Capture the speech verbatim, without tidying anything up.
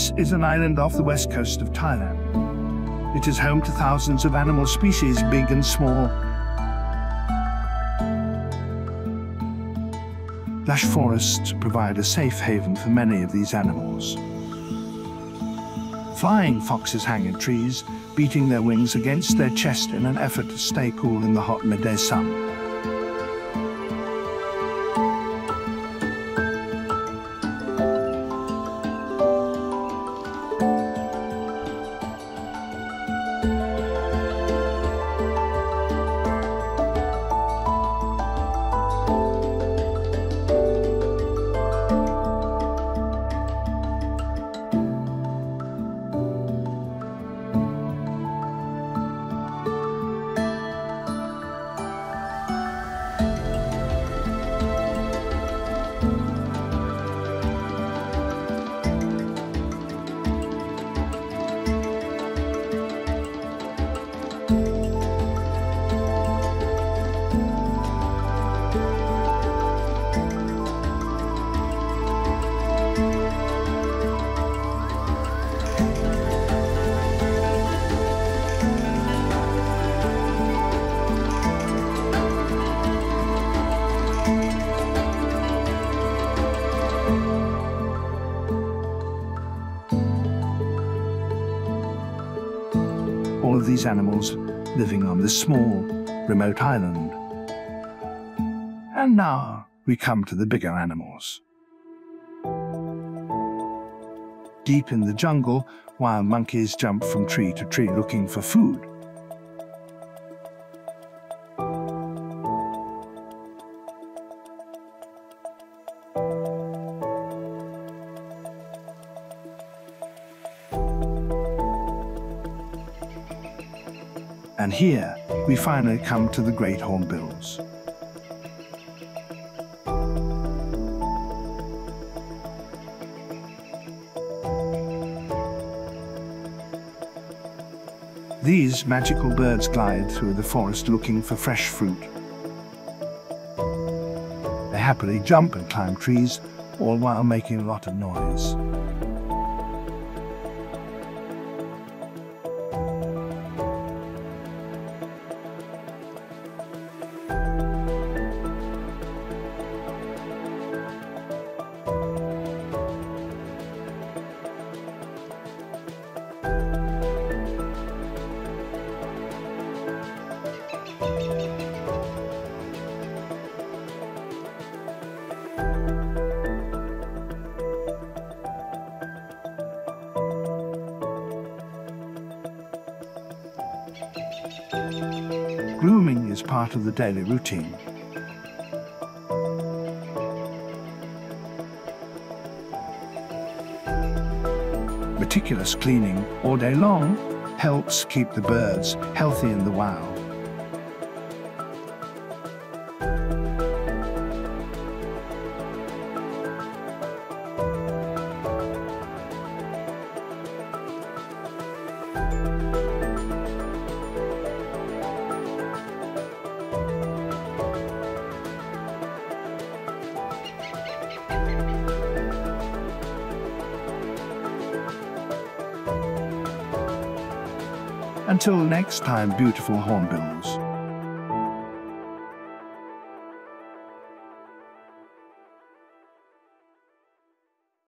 This is an island off the west coast of Thailand. It is home to thousands of animal species, big and small. Lush forests provide a safe haven for many of these animals. Flying foxes hang in trees, beating their wings against their chest in an effort to stay cool in the hot midday sun. All of these animals living on this small, remote island. And now we come to the bigger animals. Deep in the jungle, wild monkeys jump from tree to tree looking for food. And here, we finally come to the great hornbills. These magical birds glide through the forest looking for fresh fruit. They happily jump and climb trees, all while making a lot of noise. Grooming is part of the daily routine. Meticulous cleaning all day long helps keep the birds healthy in the wild. Until next time, beautiful hornbills.